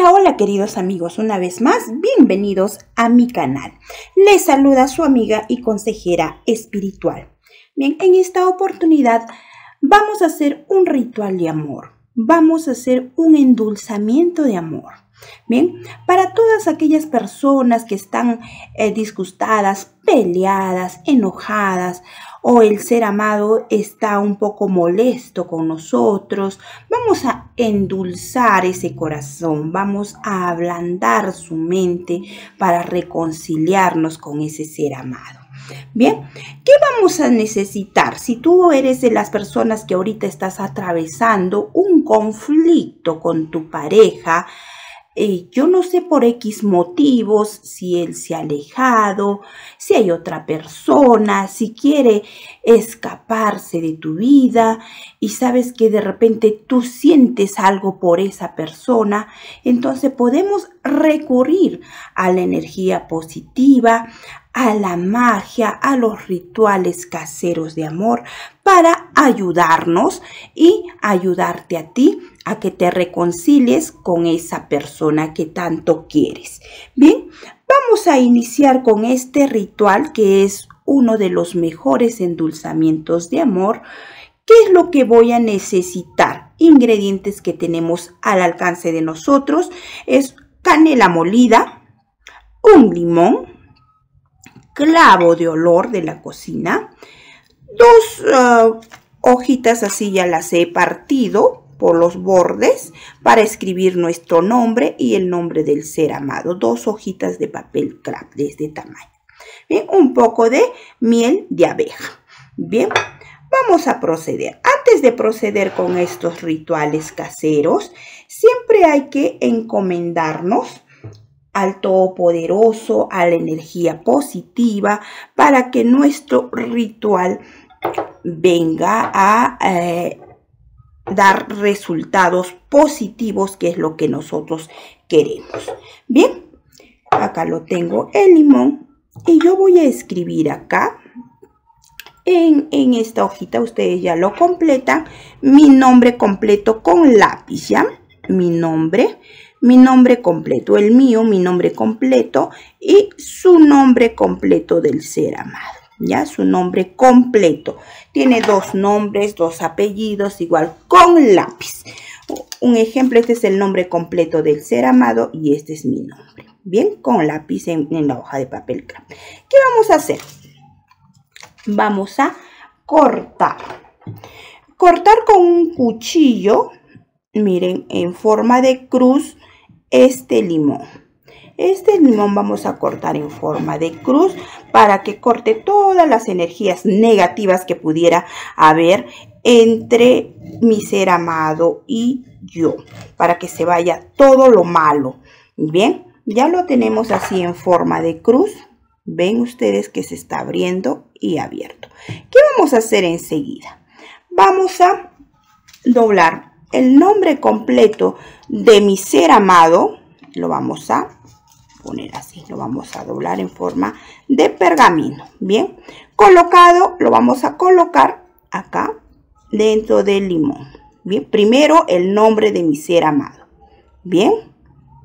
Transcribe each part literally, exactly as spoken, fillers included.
Hola, hola queridos amigos, una vez más, bienvenidos a mi canal. Les saluda su amiga y consejera espiritual. Bien, en esta oportunidad vamos a hacer un ritual de amor. Vamos a hacer un endulzamiento de amor. Bien, para todas aquellas personas que están eh, disgustadas, peleadas, enojadas, o el ser amado está un poco molesto con nosotros, vamos a endulzar ese corazón, vamos a ablandar su mente para reconciliarnos con ese ser amado. Bien, ¿qué vamos a necesitar? Si tú eres de las personas que ahorita estás atravesando un conflicto con tu pareja, Eh, yo no sé por X motivos, si él se ha alejado, si hay otra persona, si quiere escaparse de tu vida y sabes que de repente tú sientes algo por esa persona, entonces podemos recurrir a la energía positiva, a la magia, a los rituales caseros de amor para ayudarnos y ayudarte a ti a que te reconcilies con esa persona que tanto quieres. Bien, vamos a iniciar con este ritual que es uno de los mejores endulzamientos de amor. ¿Qué es lo que voy a necesitar? Ingredientes que tenemos al alcance de nosotros es canela molida, un limón, clavo de olor de la cocina, dos uh, hojitas así ya las he partido por los bordes para escribir nuestro nombre y el nombre del ser amado, dos hojitas de papel craft de este tamaño. Bien, un poco de miel de abeja. Bien, vamos a proceder. Antes de proceder con estos rituales caseros, siempre hay que encomendarnos al Todopoderoso, a la energía positiva, para que nuestro ritual venga a eh, dar resultados positivos, que es lo que nosotros queremos. Bien, acá lo tengo el limón y yo voy a escribir acá en, en esta hojita, ustedes ya lo completan, mi nombre completo con lápiz, ¿ya? Mi nombre Mi nombre completo, el mío, mi nombre completo y su nombre completo del ser amado, ¿ya? Su nombre completo. Tiene dos nombres, dos apellidos, igual con lápiz. Un ejemplo, este es el nombre completo del ser amado y este es mi nombre. Bien, con lápiz en, en la hoja de papel craft. ¿Qué vamos a hacer? Vamos a cortar. Cortar con un cuchillo, miren, en forma de cruz. Este limón, este limón vamos a cortar en forma de cruz para que corte todas las energías negativas que pudiera haber entre mi ser amado y yo, para que se vaya todo lo malo. Bien, ya lo tenemos así en forma de cruz. Ven ustedes que se está abriendo y abierto. ¿Qué vamos a hacer enseguida? Vamos a doblar el nombre completo de mi ser amado, lo vamos a poner así, lo vamos a doblar en forma de pergamino. Bien, colocado, lo vamos a colocar acá dentro del limón. Bien, primero el nombre de mi ser amado. Bien,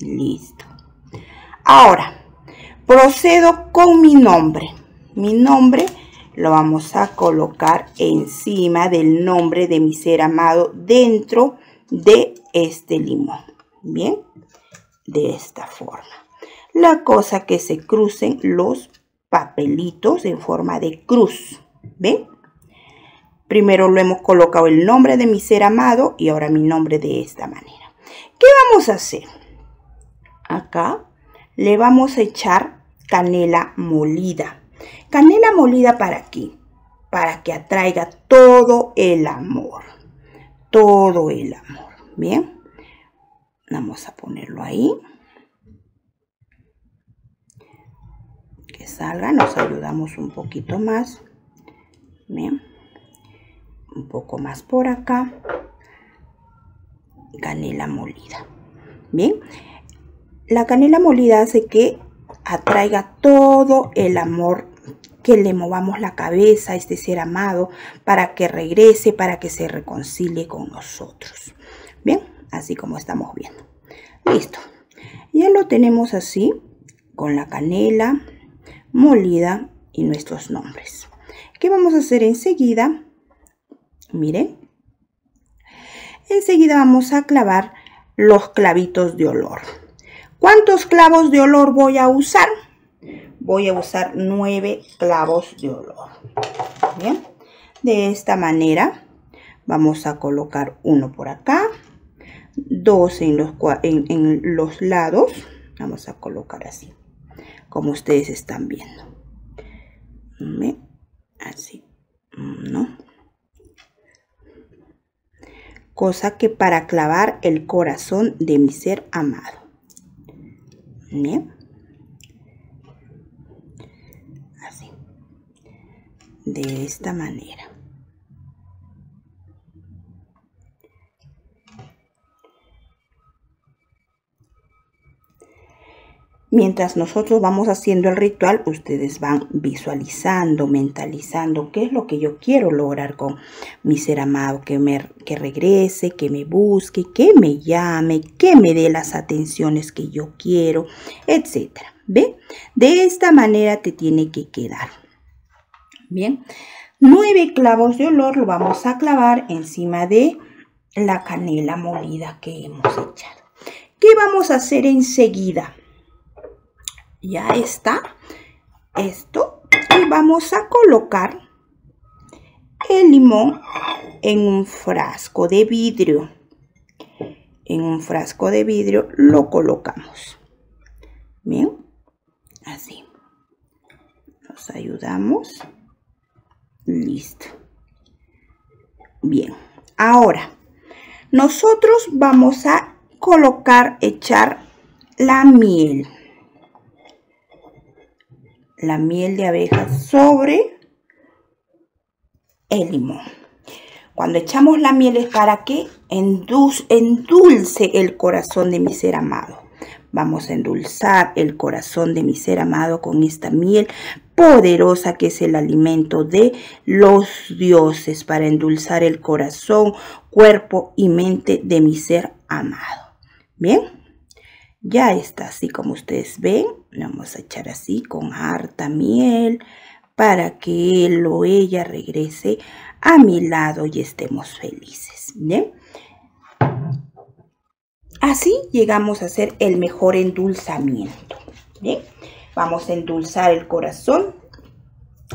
listo. Ahora, procedo con mi nombre. Mi nombre lo vamos a colocar encima del nombre de mi ser amado dentro de este limón. Bien, de esta forma. La cosa que se crucen los papelitos en forma de cruz. ¿Ven? Primero lo hemos colocado el nombre de mi ser amado y ahora mi nombre de esta manera. ¿Qué vamos a hacer? Acá le vamos a echar canela molida. Canela molida para aquí, para que atraiga todo el amor, todo el amor. Bien, vamos a ponerlo ahí, que salga, nos ayudamos un poquito más, bien, un poco más por acá, canela molida. Bien, la canela molida hace que atraiga todo el amor, que le movamos la cabeza a este ser amado para que regrese, para que se reconcilie con nosotros. Bien, así como estamos viendo. Listo, Ya lo tenemos así, con la canela molida y nuestros nombres. ¿Qué vamos a hacer enseguida? Miren. Enseguida vamos a clavar los clavitos de olor. ¿Cuántos clavos de olor voy a usar? Voy a usar nueve clavos de olor. Bien. De esta manera vamos a colocar uno por acá, dos en los, en, en los lados. Vamos a colocar así, como ustedes están viendo. Así, ¿no? Cosa que para clavar el corazón de mi ser amado. Bien. Así. De esta manera. Mientras nosotros vamos haciendo el ritual, ustedes van visualizando, mentalizando qué es lo que yo quiero lograr con mi ser amado, que me que regrese, que me busque, que me llame, que me dé las atenciones que yo quiero, etcétera. ¿Ve? De esta manera te tiene que quedar. Bien, nueve clavos de olor lo vamos a clavar encima de la canela molida que hemos echado. ¿Qué vamos a hacer enseguida? Ya está esto y vamos a colocar el limón en un frasco de vidrio. En un frasco de vidrio lo colocamos. Bien, así. Nos ayudamos. Listo. Bien, ahora nosotros vamos a colocar, echar la miel. La miel de abeja sobre el limón. Cuando echamos la miel es para que endulce el corazón de mi ser amado. Vamos a endulzar el corazón de mi ser amado con esta miel poderosa que es el alimento de los dioses, para endulzar el corazón, cuerpo y mente de mi ser amado. Bien. Ya está, así como ustedes ven, vamos a echar así con harta miel para que él o ella regrese a mi lado y estemos felices. ¿Bien? Así llegamos a hacer el mejor endulzamiento. ¿Bien? Vamos a endulzar el corazón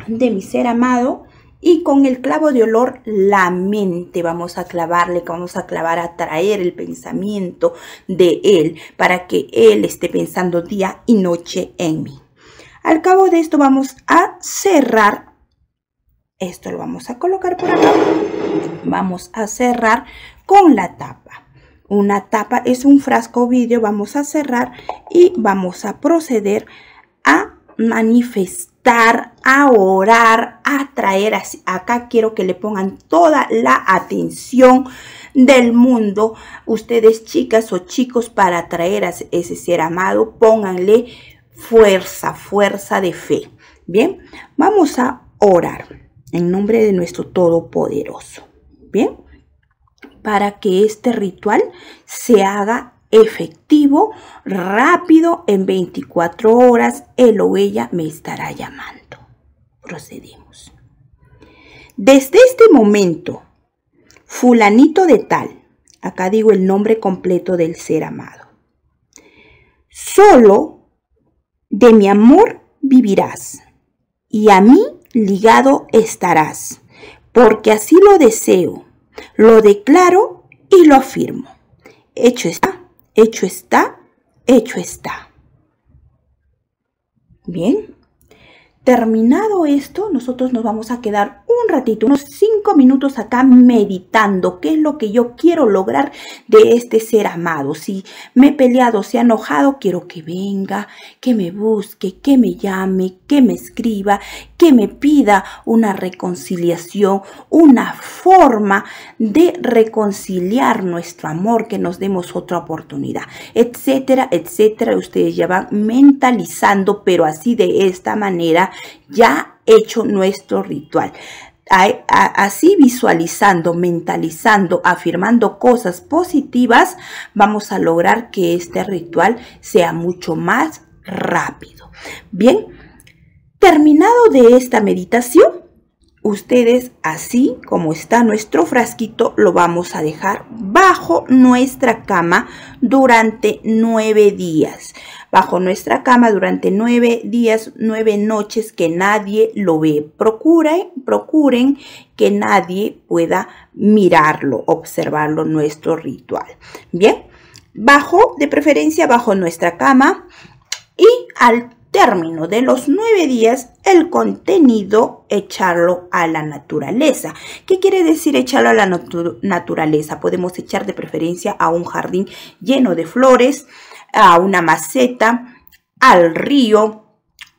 de mi ser amado. Y con el clavo de olor, la mente, vamos a clavarle, vamos a clavar, a traer el pensamiento de él, para que él esté pensando día y noche en mí. Al cabo de esto vamos a cerrar, esto lo vamos a colocar por acá, vamos a cerrar con la tapa. Una tapa es un frasco vidrio, vamos a cerrar y vamos a proceder a manifestar, a orar, a traer así. Acá quiero que le pongan toda la atención del mundo. Ustedes, chicas o chicos, para traer a ese ser amado, pónganle fuerza, fuerza de fe. Bien, vamos a orar en nombre de nuestro Todopoderoso. Bien, para que este ritual se haga efectivo, rápido, en veinticuatro horas, él o ella me estará llamando. Procedemos. Desde este momento, fulanito de tal, acá digo el nombre completo del ser amado, solo de mi amor vivirás y a mí ligado estarás, porque así lo deseo, lo declaro y lo afirmo. Hecho está. Hecho está, hecho está. Bien. Terminado esto, nosotros nos vamos a quedar un ratito, unos cinco minutos acá meditando qué es lo que yo quiero lograr de este ser amado. Si me he peleado, si he enojado, quiero que venga, que me busque, que me llame, que me escriba, que me pida una reconciliación, una forma de reconciliar nuestro amor, que nos demos otra oportunidad, etcétera, etcétera. Ustedes ya van mentalizando, pero así, de esta manera, ya hecho nuestro ritual. Así, visualizando, mentalizando, afirmando cosas positivas, vamos a lograr que este ritual sea mucho más rápido. Bien, terminado de esta meditación, ustedes, así como está nuestro frasquito, lo vamos a dejar bajo nuestra cama durante nueve días. Bajo nuestra cama durante nueve días, nueve noches, que nadie lo ve. Procuren, procuren que nadie pueda mirarlo, observarlo, nuestro ritual. Bien, bajo, de preferencia bajo nuestra cama, y al término de los nueve días, el contenido echarlo a la naturaleza. ¿Qué quiere decir echarlo a la natu- naturaleza? Podemos echar de preferencia a un jardín lleno de flores, a una maceta, al río,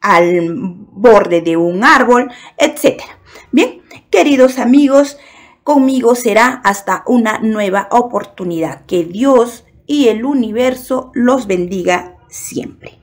al borde de un árbol, etcétera. Bien, queridos amigos, conmigo será hasta una nueva oportunidad. Que Dios y el universo los bendiga siempre.